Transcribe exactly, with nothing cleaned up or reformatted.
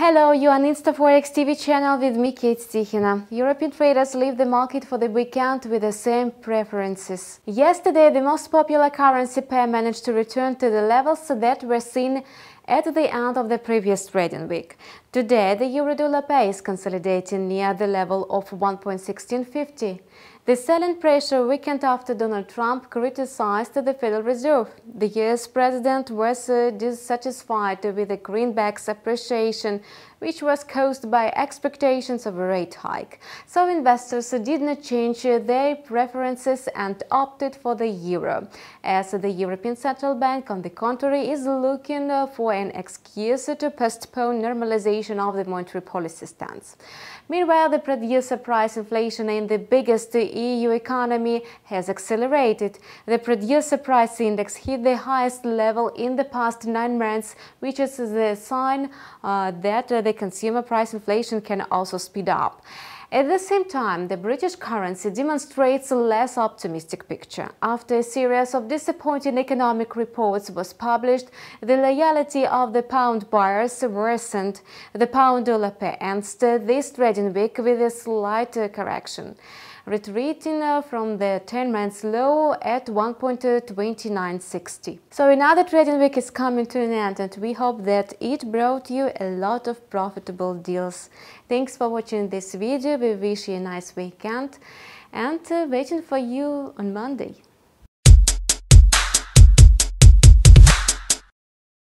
Hello, you are on InstaForex T V channel with me, Kate Stichina. European traders leave the market for the weekend with the same preferences. Yesterday, the most popular currency pair managed to return to the levels that were seen at the end of the previous trading week. Today, the euro-dollar pair is consolidating near the level of one point one six five zero. The selling pressure weakened after Donald Trump criticized the Federal Reserve. The U S president was uh, dissatisfied with the greenback's appreciation, which was caused by expectations of a rate hike. So investors did not change their preferences and opted for the euro, as the European Central Bank, on the contrary, is looking for an excuse to postpone normalization of the monetary policy stance. Meanwhile, the producer price inflation in the biggest E U economy has accelerated. The producer price index hit the highest level in the past nine months, which is the sign uh, that uh, the consumer price inflation can also speed up. At the same time, the British currency demonstrates a less optimistic picture. After a series of disappointing economic reports was published, the loyalty of the pound buyers worsened. The pound-dollar pair ends this trading week with a slight uh, correction, retreating from the ten-month low at one point two nine six zero. So another trading week is coming to an end, and we hope that it brought you a lot of profitable deals. Thanks for watching this video, we wish you a nice weekend and uh, waiting for you on Monday.